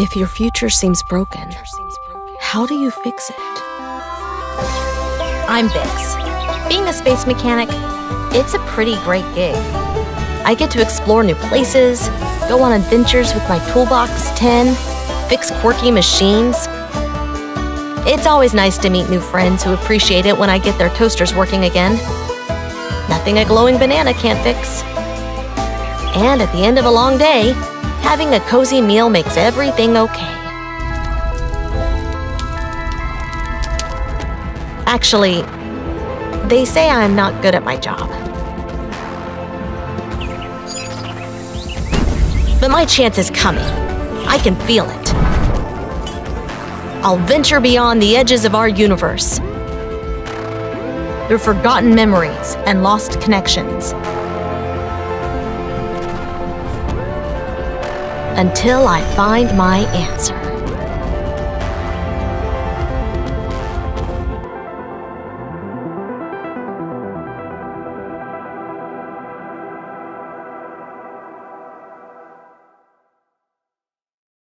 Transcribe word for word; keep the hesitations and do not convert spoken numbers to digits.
If your future seems broken, how do you fix it? I'm Vix. Being a space mechanic, it's a pretty great gig. I get to explore new places, go on adventures with my toolbox tin, fix quirky machines. It's always nice to meet new friends who appreciate it when I get their toasters working again. Nothing a glowing banana can't fix. And at the end of a long day, having a cozy meal makes everything okay. Actually, they say I'm not good at my job. But my chance is coming. I can feel it. I'll venture beyond the edges of our universe, through forgotten memories and lost connections, until I find my answer.